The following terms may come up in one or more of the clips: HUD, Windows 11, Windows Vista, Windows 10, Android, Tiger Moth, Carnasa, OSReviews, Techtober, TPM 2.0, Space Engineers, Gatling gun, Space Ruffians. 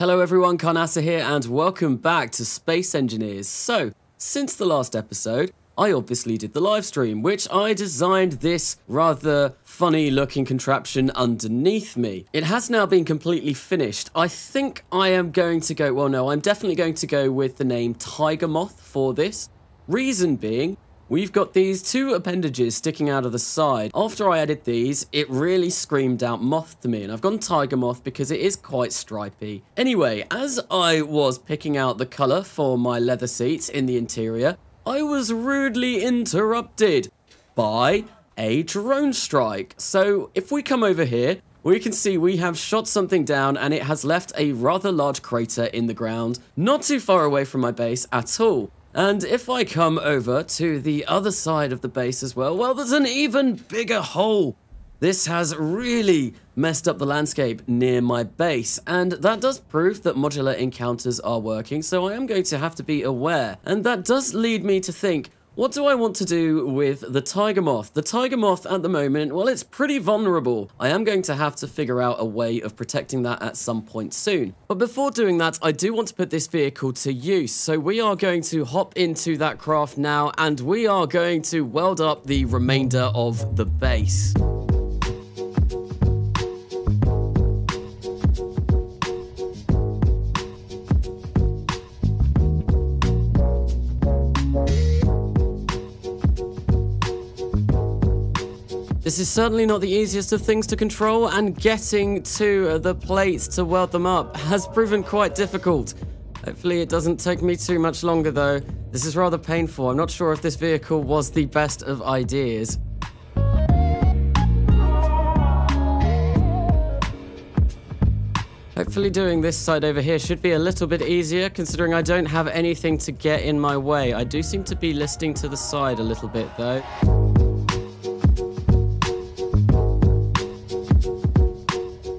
Hello everyone, Carnasa here and welcome back to Space Engineers. So, since the last episode, I obviously did the live stream, which I designed this rather funny looking contraption underneath me. It has now been completely finished. I think I am going to go, well no, I'm definitely going to go with the name Tiger Moth for this. Reason being, we've got these two appendages sticking out of the side. After I added these, it really screamed out moth to me, and I've gone Tiger Moth because it is quite stripy. Anyway, as I was picking out the colour for my leather seats in the interior, I was rudely interrupted by a drone strike. So if we come over here, we can see we have shot something down and it has left a rather large crater in the ground, not too far away from my base at all. And if I come over to the other side of the base as well, well, there's an even bigger hole. This has really messed up the landscape near my base, and that does prove that modular encounters are working, so I am going to have to be aware. And that does lead me to think, what do I want to do with the Tiger Moth? The Tiger Moth at the moment, well, it's pretty vulnerable. I am going to have to figure out a way of protecting that at some point soon. But before doing that, I do want to put this vehicle to use. So we are going to hop into that craft now, and we are going to weld up the remainder of the base. This is certainly not the easiest of things to control, and getting to the plates to weld them up has proven quite difficult. Hopefully it doesn't take me too much longer though. This is rather painful. I'm not sure if this vehicle was the best of ideas. Hopefully doing this side over here should be a little bit easier, considering I don't have anything to get in my way. I do seem to be listing to the side a little bit though.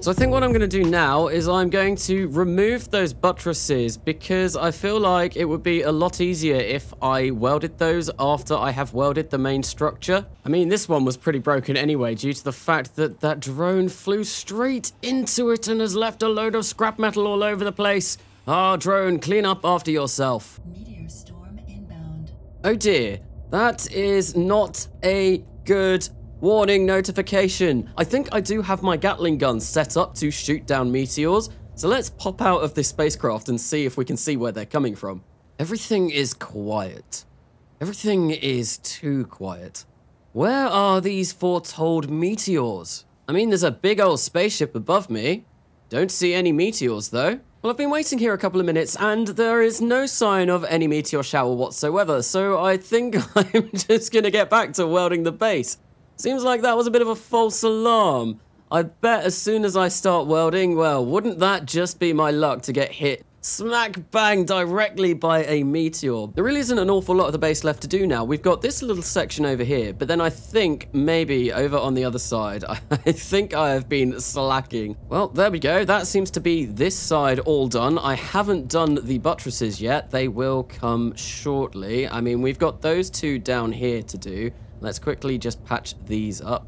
So I think what I'm going to do now is I'm going to remove those buttresses, because I feel like it would be a lot easier if I welded those after I have welded the main structure. I mean, this one was pretty broken anyway due to the fact that that drone flew straight into it and has left a load of scrap metal all over the place. Ah, drone, clean up after yourself. Meteor storm inbound. Oh dear, that is not a good warning notification. I think I do have my Gatling gun set up to shoot down meteors, so let's pop out of this spacecraft and see if we can see where they're coming from. Everything is quiet. Everything is too quiet. Where are these foretold meteors? I mean, there's a big old spaceship above me. Don't see any meteors though. Well, I've been waiting here a couple of minutes and there is no sign of any meteor shower whatsoever, so I think I'm just gonna get back to welding the base. Seems like that was a bit of a false alarm. I bet as soon as I start welding, well, wouldn't that just be my luck to get hit smack bang directly by a meteor? There really isn't an awful lot of the base left to do now. We've got this little section over here, but then I think maybe over on the other side, I think I have been slacking. Well, there we go. That seems to be this side all done. I haven't done the buttresses yet. They will come shortly. I mean, we've got those two down here to do. Let's quickly just patch these up.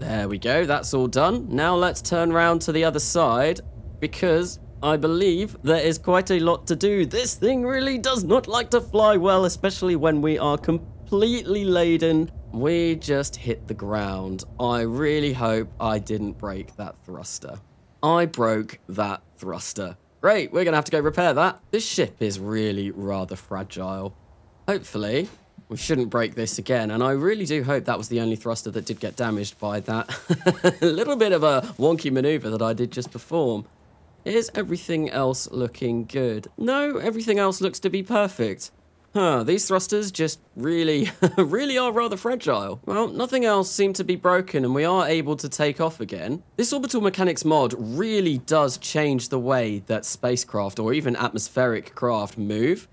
There we go, that's all done. Now let's turn around to the other side, because I believe there is quite a lot to do. This thing really does not like to fly well, especially when we are completely laden. We just hit the ground. I really hope I didn't break that thruster. I broke that thruster. Great, we're gonna have to go repair that. This ship is really rather fragile. Hopefully we shouldn't break this again, and I really do hope that was the only thruster that did get damaged by that little bit of a wonky maneuver that I did just perform. Is everything else looking good? No, everything else looks to be perfect. Huh, these thrusters just really, really are rather fragile. Well, nothing else seemed to be broken, and we are able to take off again. This orbital mechanics mod really does change the way that spacecraft, or even atmospheric craft, move.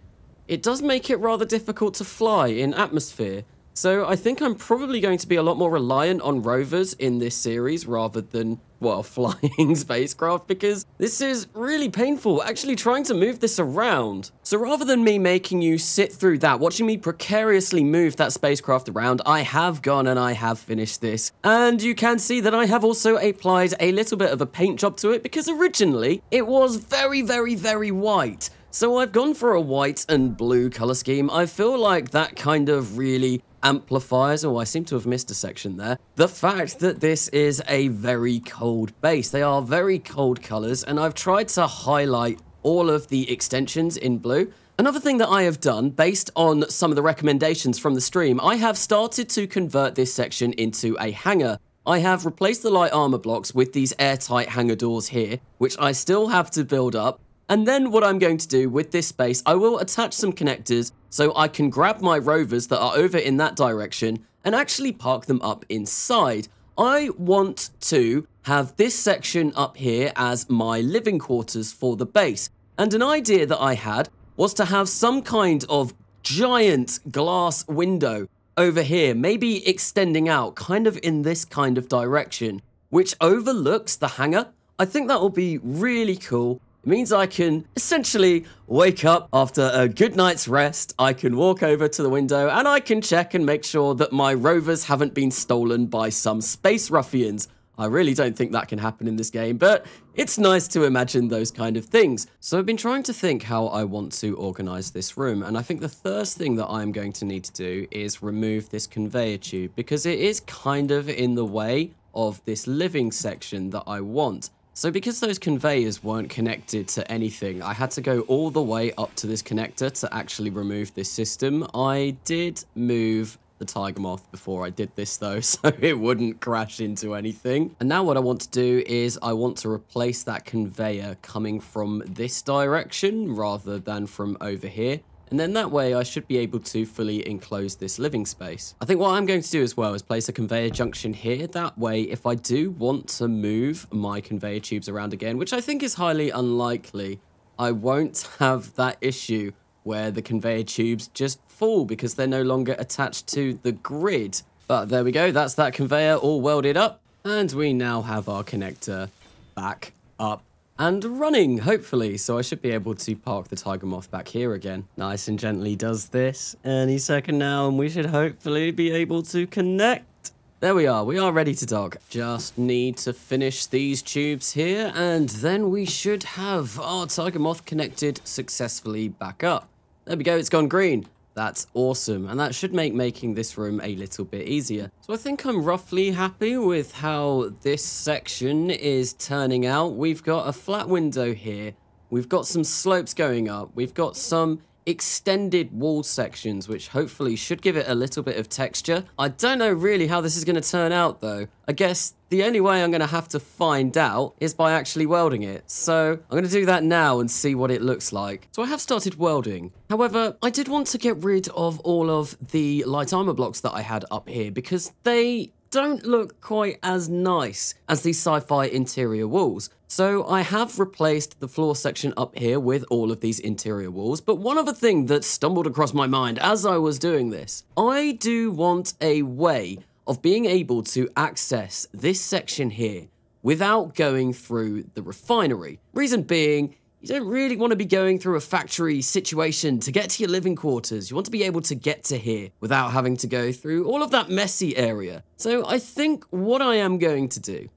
It does make it rather difficult to fly in atmosphere, so I think I'm probably going to be a lot more reliant on rovers in this series rather than well, flying spacecraft, because this is really painful, actually trying to move this around. So rather than me making you sit through that, watching me precariously move that spacecraft around, I have gone and I have finished this. And you can see that I have also applied a little bit of a paint job to it, because originally it was very, very, very white. So I've gone for a white and blue color scheme. I feel like that kind of really amplifies, oh, I seem to have missed a section there, the fact that this is a very cold base. They are very cold colors, and I've tried to highlight all of the extensions in blue. Another thing that I have done, based on some of the recommendations from the stream, I have started to convert this section into a hangar. I have replaced the light armor blocks with these airtight hangar doors here, which I still have to build up. And then what I'm going to do with this space, I will attach some connectors so I can grab my rovers that are over in that direction and actually park them up inside. I want to have this section up here as my living quarters for the base. And an idea that I had was to have some kind of giant glass window over here, maybe extending out kind of in this kind of direction, which overlooks the hangar. I think that will be really cool. It means I can essentially wake up after a good night's rest. I can walk over to the window and I can check and make sure that my rovers haven't been stolen by some space ruffians. I really don't think that can happen in this game, but it's nice to imagine those kind of things. So I've been trying to think how I want to organize this room, and I think the first thing that I'm going to need to do is remove this conveyor tube, because it is kind of in the way of this living section that I want. So because those conveyors weren't connected to anything, I had to go all the way up to this connector to actually remove this system. I did move the Tiger Moth before I did this though, so it wouldn't crash into anything. And now what I want to do is I want to replace that conveyor coming from this direction rather than from over here. And then that way I should be able to fully enclose this living space. I think what I'm going to do as well is place a conveyor junction here. That way, if I do want to move my conveyor tubes around again, which I think is highly unlikely, I won't have that issue where the conveyor tubes just fall because they're no longer attached to the grid. But there we go, that's that conveyor all welded up. And we now have our connector back up and running, hopefully. So I should be able to park the Tiger Moth back here again. Nice and gently does this any second now, and we should hopefully be able to connect. There we are ready to dock. Just need to finish these tubes here, and then we should have our Tiger Moth connected successfully back up. There we go, it's gone green. That's awesome, and that should make making this room a little bit easier. So I think I'm roughly happy with how this section is turning out. We've got a flat window here. We've got some slopes going up. We've got some extended wall sections, which hopefully should give it a little bit of texture. I don't know really how this is going to turn out, though. I guess the only way I'm going to have to find out is by actually welding it. So I'm going to do that now and see what it looks like. So I have started welding. However, I did want to get rid of all of the light armor blocks that I had up here because they don't look quite as nice as these sci-fi interior walls. So I have replaced the floor section up here with all of these interior walls, but one other thing that stumbled across my mind as I was doing this, I do want a way of being able to access this section here without going through the refinery. Reason being, you don't really want to be going through a factory situation to get to your living quarters. You want to be able to get to here without having to go through all of that messy area. So I think what I am going to do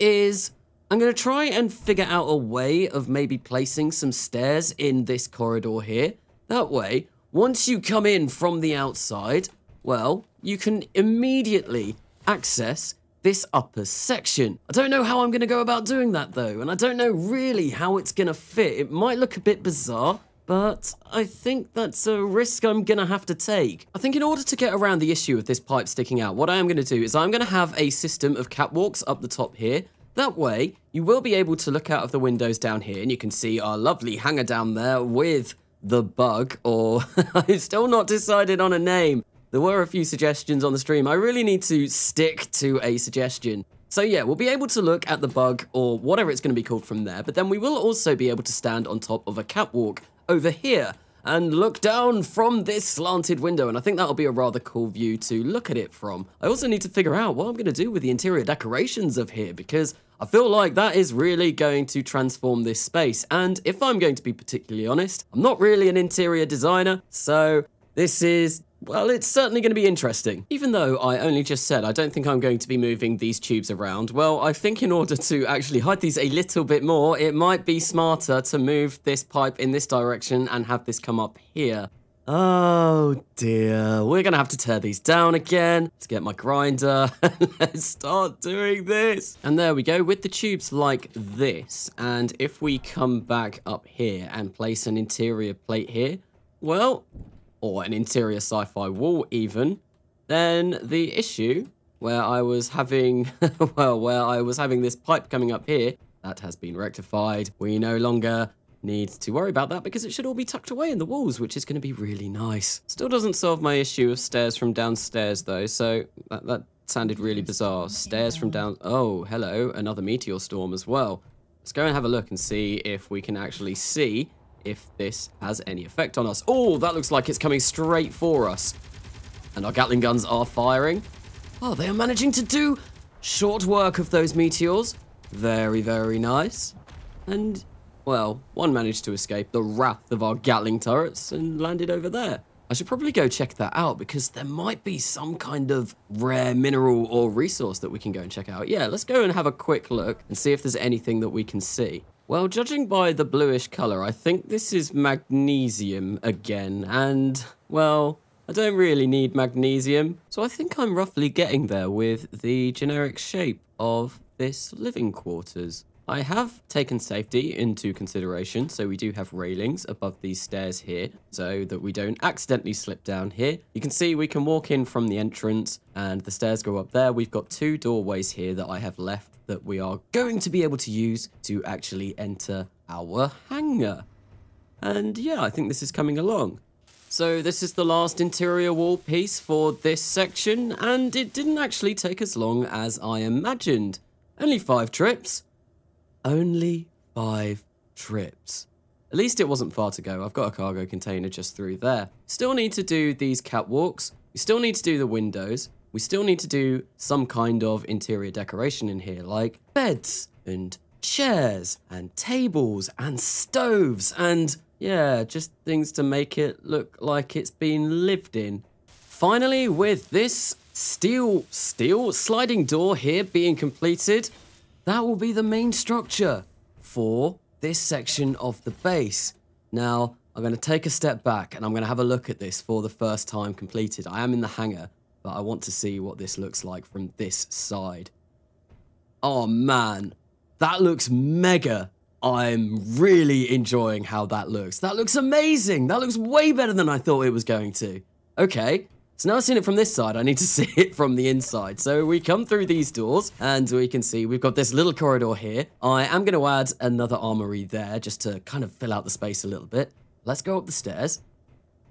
is I'm going to try and figure out a way of maybe placing some stairs in this corridor here. That way, once you come in from the outside, well, you can immediately access this upper section. I don't know how I'm gonna go about doing that though, and I don't know really how it's gonna fit. It might look a bit bizarre, but I think that's a risk I'm gonna have to take. I think in order to get around the issue of this pipe sticking out, what I am gonna do is I'm gonna have a system of catwalks up the top here. That way, you will be able to look out of the windows down here, and you can see our lovely hangar down there with the bug, or I've still not decided on a name. There were a few suggestions on the stream. I really need to stick to a suggestion. So yeah, we'll be able to look at the bug or whatever it's going to be called from there, but then we will also be able to stand on top of a catwalk over here and look down from this slanted window, and I think that'll be a rather cool view to look at it from. I also need to figure out what I'm going to do with the interior decorations of here, because I feel like that is really going to transform this space. And if I'm going to be particularly honest, I'm not really an interior designer, so this is, well, it's certainly going to be interesting. Even though I only just said I don't think I'm going to be moving these tubes around, well, I think in order to actually hide these a little bit more, it might be smarter to move this pipe in this direction and have this come up here. Oh dear, we're gonna have to tear these down again. Let's get my grinder and let's start doing this. And there we go, with the tubes like this. And if we come back up here and place an interior plate here, well, or an interior sci-fi wall even, then the issue where I was having, well, where I was having this pipe coming up here, that has been rectified. We no longer need to worry about that because it should all be tucked away in the walls, which is going to be really nice. Still doesn't solve my issue of stairs from downstairs though, so that sounded really bizarre. Stairs from down... Oh, hello, another meteor storm as well. Let's go and have a look and see if we can actually see if this has any effect on us. Oh, that looks like it's coming straight for us. And our Gatling guns are firing. Oh, they are managing to do short work of those meteors. Very, very nice. And... well, one managed to escape the wrath of our Gatling turrets and landed over there. I should probably go check that out because there might be some kind of rare mineral or resource that we can go and check out. Yeah, let's go and have a quick look and see if there's anything that we can see. Well, judging by the bluish color, I think this is magnesium again. And, well, I don't really need magnesium. So I think I'm roughly getting there with the generic shape of this living quarters. I have taken safety into consideration, so we do have railings above these stairs here so that we don't accidentally slip down here. You can see we can walk in from the entrance and the stairs go up there. We've got two doorways here that I have left that we are going to be able to use to actually enter our hangar. And yeah, I think this is coming along. So this is the last interior wall piece for this section, and it didn't actually take as long as I imagined. Only 5 trips. Only 5 trips. At least it wasn't far to go. I've got a cargo container just through there. Still need to do these catwalks. We still need to do the windows. We still need to do some kind of interior decoration in here, like beds and chairs and tables and stoves and, yeah, just things to make it look like it's been lived in. Finally, with this steel sliding door here being completed, that will be the main structure for this section of the base. Now, I'm going to take a step back and I'm going to have a look at this for the first time completed. I am in the hangar, but I want to see what this looks like from this side. Oh man, that looks mega. I'm really enjoying how that looks. That looks amazing. That looks way better than I thought it was going to. Okay. So now I've seen it from this side, I need to see it from the inside. So we come through these doors and we can see we've got this little corridor here. I am going to add another armory there just to kind of fill out the space a little bit. Let's go up the stairs.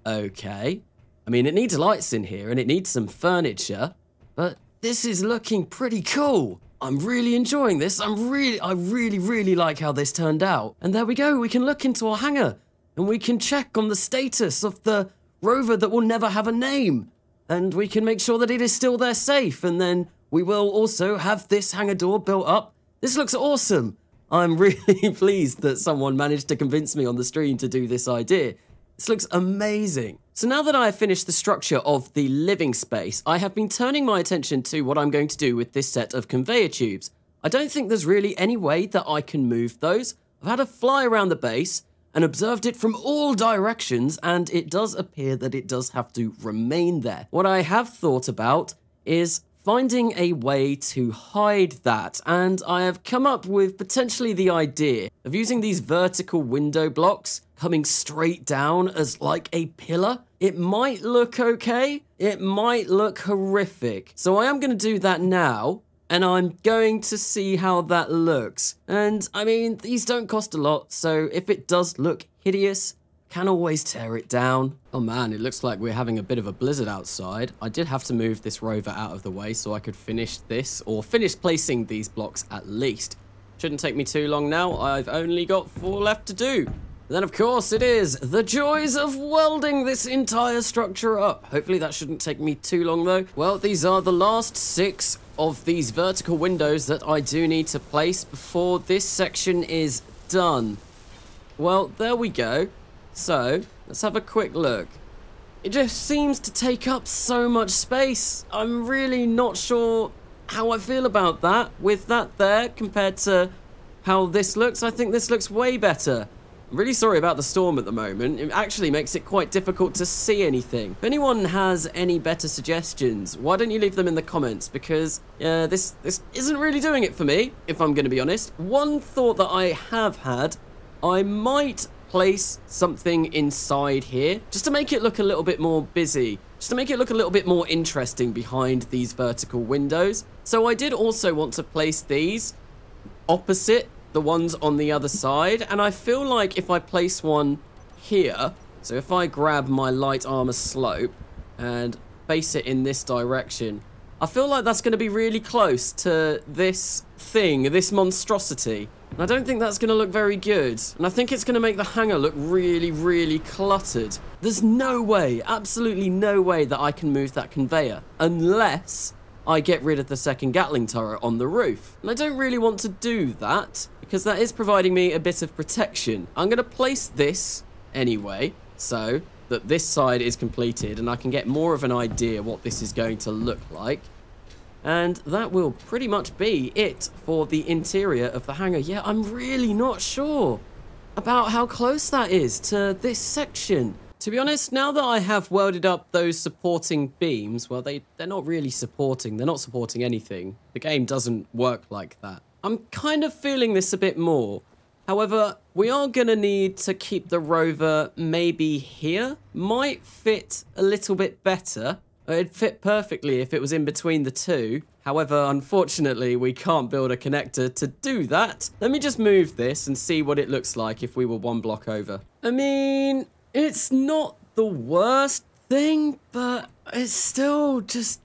Okay. I mean, it needs lights in here and it needs some furniture, but this is looking pretty cool. I'm really enjoying this. I really like how this turned out. And there we go. We can look into our hangar and we can check on the status of the rover that will never have a name. And we can make sure that it is still there safe. And then we will also have this hangar door built up. This looks awesome. I'm really pleased that someone managed to convince me on the stream to do this idea. This looks amazing. So now that I have finished the structure of the living space, I have been turning my attention to what I'm going to do with this set of conveyor tubes. I don't think there's really any way that I can move those. I've had a fly around the base and observed it from all directions, and it does appear that it does have to remain there. What I have thought about is finding a way to hide that, and I have come up with potentially the idea of using these vertical window blocks coming straight down as like a pillar. It might look okay, it might look horrific. So I am going to do that now, and I'm going to see how that looks. And I mean, these don't cost a lot, so if it does look hideous, can always tear it down. Oh man, it looks like we're having a bit of a blizzard outside. I did have to move this rover out of the way so I could finish this, or finish placing these blocks at least. Shouldn't take me too long now. I've only got 4 left to do. Then of course it is the joys of welding this entire structure up. Hopefully that shouldn't take me too long though. Well, these are the last 6 of these vertical windows that I do need to place before this section is done. Well, there we go. So, let's have a quick look. It just seems to take up so much space. I'm really not sure how I feel about that. With that there, compared to how this looks, I think this looks way better. I'm really sorry about the storm at the moment. It actually makes it quite difficult to see anything. If anyone has any better suggestions, why don't you leave them in the comments? Because this isn't really doing it for me, if I'm going to be honest. One thought that I have had, I might place something inside here just to make it look a little bit more busy, just to make it look a little bit more interesting behind these vertical windows. So I did also want to place these opposite the ones on the other side, and I feel like if I place one here, so if I grab my light armor slope and face it in this direction, I feel like that's going to be really close to this thing, this monstrosity. And I don't think that's going to look very good. And I think it's going to make the hangar look really, really cluttered. There's no way, absolutely no way that I can move that conveyor unless I get rid of the second Gatling turret on the roof. And I don't really want to do that because that is providing me a bit of protection. I'm going to place this anyway so that this side is completed and I can get more of an idea what this is going to look like. And that will pretty much be it for the interior of the hangar. Yeah, I'm really not sure about how close that is to this section. To be honest, now that I have welded up those supporting beams, well, they're not really supporting. They're not supporting anything. The game doesn't work like that. I'm kind of feeling this a bit more. However, we are going to need to keep the rover maybe here. Might fit a little bit better. It'd fit perfectly if it was in between the two. However, unfortunately, we can't build a connector to do that. Let me just move this and see what it looks like if we were one block over. I mean, it's not the worst thing, but it still just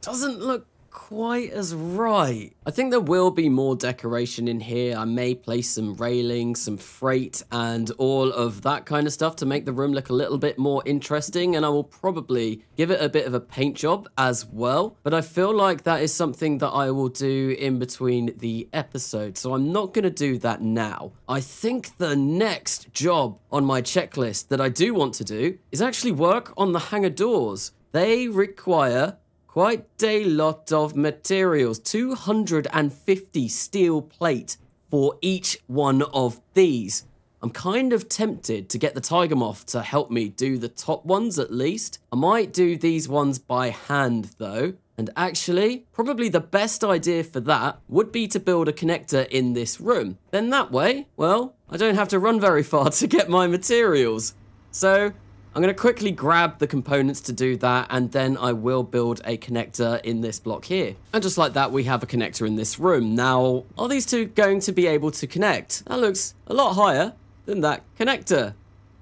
doesn't look quite as right. I think there will be more decoration in here. I may place some railings, some freight, and all of that kind of stuff to make the room look a little bit more interesting, and I will probably give it a bit of a paint job as well, but I feel like that is something that I will do in between the episodes, so I'm not going to do that now. I think the next job on my checklist that I do want to do is actually work on the hangar doors. They require quite a lot of materials, 250 steel plate for each one of these. I'm kind of tempted to get the Tiger Moth to help me do the top ones at least. I might do these ones by hand though. And actually, probably the best idea for that would be to build a connector in this room. Then that way, well, I don't have to run very far to get my materials. So I'm going to quickly grab the components to do that, and then I will build a connector in this block here. And just like that, we have a connector in this room. Now, are these two going to be able to connect? That looks a lot higher than that connector,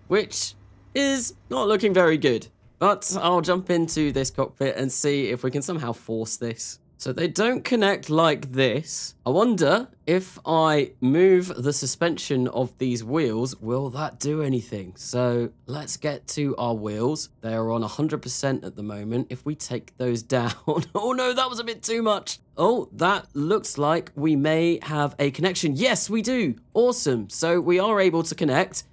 which is not looking very good. But I'll jump into this cockpit and see if we can somehow force this. So they don't connect like this. I wonder if I move the suspension of these wheels, will that do anything? So let's get to our wheels. They are on 100% at the moment. If we take those down, oh no, that was a bit too much. Oh, that looks like we may have a connection. Yes, we do. Awesome. So we are able to connect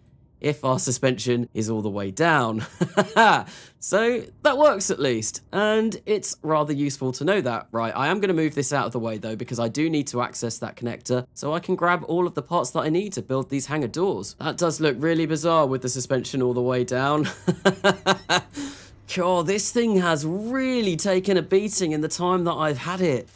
if our suspension is all the way down. So that works at least, and it's rather useful to know that. Right, I am going to move this out of the way though, because I do need to access that connector so I can grab all of the parts that I need to build these hangar doors. That does look really bizarre with the suspension all the way down. God, this thing has really taken a beating in the time that I've had it.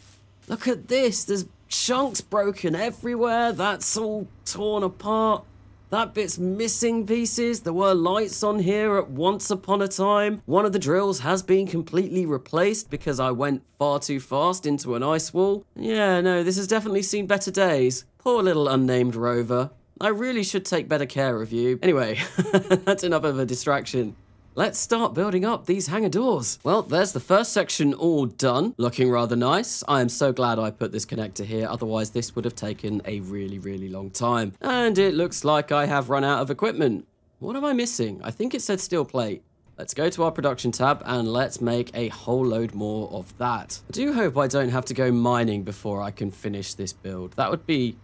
Look at this, there's chunks broken everywhere, that's all torn apart. That bit's missing pieces. There were lights on here at once upon a time. One of the drills has been completely replaced because I went far too fast into an ice wall. Yeah, no, this has definitely seen better days. Poor little unnamed rover. I really should take better care of you. Anyway, that's enough of a distraction. Let's start building up these hangar doors. Well, there's the first section all done. Looking rather nice. I am so glad I put this connector here. Otherwise, this would have taken a really, really long time. And it looks like I have run out of equipment. What am I missing? I think it said steel plate. Let's go to our production tab and let's make a whole load more of that. I do hope I don't have to go mining before I can finish this build. That would be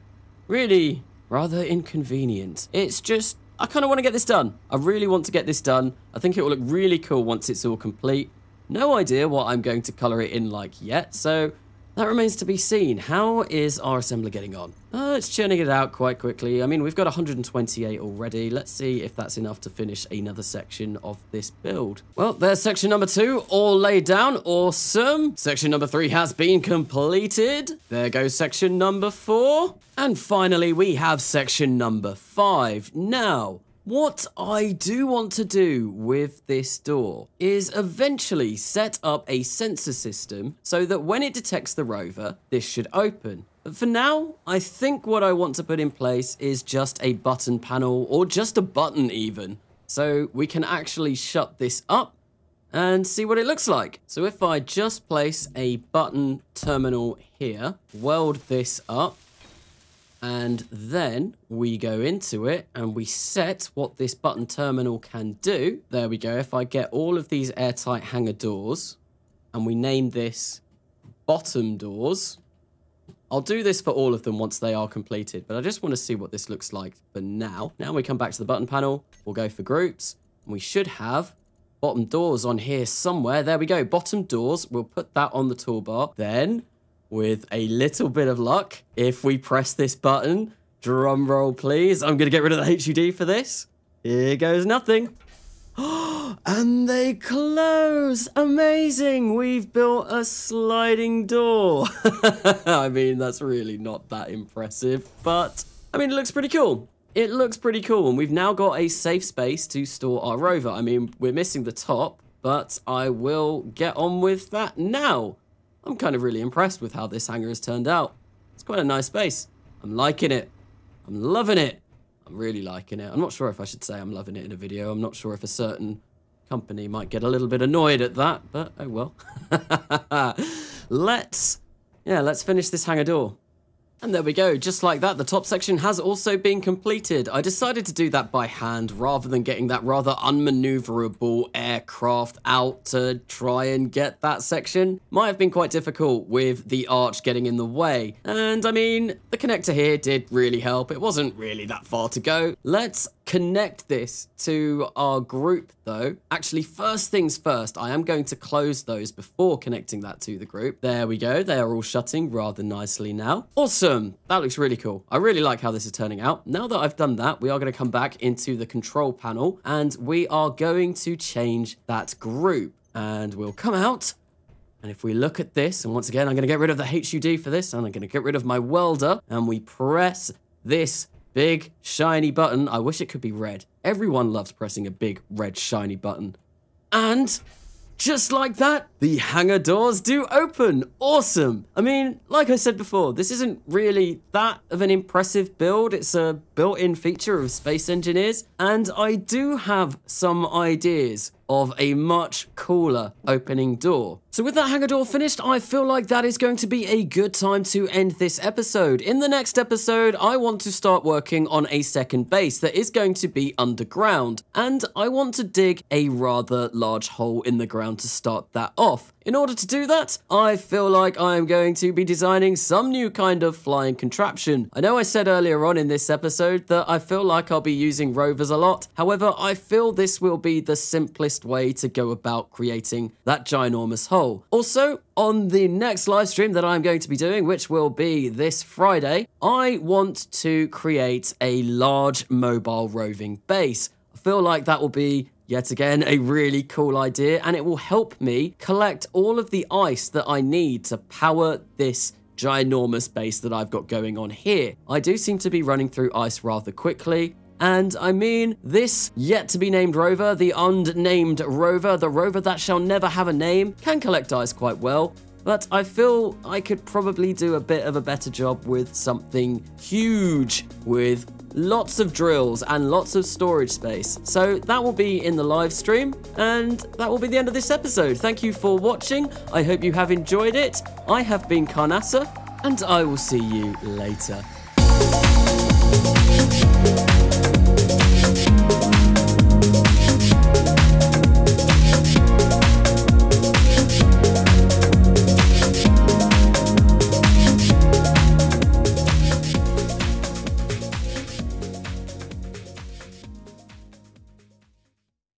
really rather inconvenient. It's just... I kind of want to get this done. I really want to get this done. I think it will look really cool once it's all complete. No idea what I'm going to color it in like yet, so that remains to be seen. How is our assembler getting on? It's churning it out quite quickly. I mean, we've got 128 already. Let's see if that's enough to finish another section of this build. Well, there's section number 2, all laid down. Awesome. Section number 3 has been completed. There goes section number 4. And finally, we have section number 5. Now, what I do want to do with this door is eventually set up a sensor system so that when it detects the rover, this should open. But for now, I think what I want to put in place is just a button panel, or just a button even, so we can actually shut this up and see what it looks like. So if I just place a button terminal here, weld this up, and then we go into it and we set what this button terminal can do. There we go. If I get all of these airtight hangar doors and we name this bottom doors, I'll do this for all of them once they are completed, but I just want to see what this looks like for now. Now we come back to the button panel. We'll go for groups. And we should have bottom doors on here somewhere. There we go. Bottom doors. We'll put that on the toolbar. Then... with a little bit of luck, if we press this button, drum roll please, I'm gonna get rid of the HUD for this. Here goes nothing. And they close! Amazing! We've built a sliding door. I mean, that's really not that impressive, but I mean, it looks pretty cool. It looks pretty cool, and we've now got a safe space to store our rover. I mean, we're missing the top, but I will get on with that now. I'm kind of really impressed with how this hangar has turned out. It's quite a nice space. I'm liking it. I'm loving it. I'm really liking it. I'm not sure if I should say I'm loving it in a video. I'm not sure if a certain company might get a little bit annoyed at that, but oh well. Let's finish this hangar door. And there we go. Just like that, the top section has also been completed. I decided to do that by hand rather than getting that rather unmaneuverable aircraft out to try and get that section. Might have been quite difficult with the arch getting in the way. And I mean, the connector here did really help. It wasn't really that far to go. Let's connect this to our group though. Actually, first things first, I am going to close those before connecting that to the group. There we go. They are all shutting rather nicely now. Awesome. That looks really cool. I really like how this is turning out. Now that I've done that, we are going to come back into the control panel and we are going to change that group, and we'll come out. And if we look at this, and once again, I'm going to get rid of the HUD for this, and I'm going to get rid of my welder, and we press this big, shiny button. I wish it could be red. Everyone loves pressing a big, red, shiny button. And just like that, the hangar doors do open. Awesome. I mean, like I said before, this isn't really that of an impressive build. It's a built-in feature of Space Engineers. And I do have some ideas of a much cooler opening door. So with that hangar door finished, I feel like that is going to be a good time to end this episode. In the next episode, I want to start working on a second base that is going to be underground, and I want to dig a rather large hole in the ground to start that off. In order to do that, I feel like I'm going to be designing some new kind of flying contraption. I know I said earlier on in this episode that I feel like I'll be using rovers a lot. However, I feel this will be the simplest way to go about creating that ginormous hole. Also, on the next live stream that I'm going to be doing, which will be this Friday, I want to create a large mobile roving base. I feel like that will be yet again a really cool idea, and it will help me collect all of the ice that I need to power this ginormous base that I've got going on here. I do seem to be running through ice rather quickly, and I mean, this yet-to-be-named rover, the unnamed rover, the rover that shall never have a name, can collect ice quite well. But I feel I could probably do a bit of a better job with something huge with lots of drills and lots of storage space. So that will be in the live stream, and that will be the end of this episode. Thank you for watching. I hope you have enjoyed it. I have been Carnasa, and I will see you later.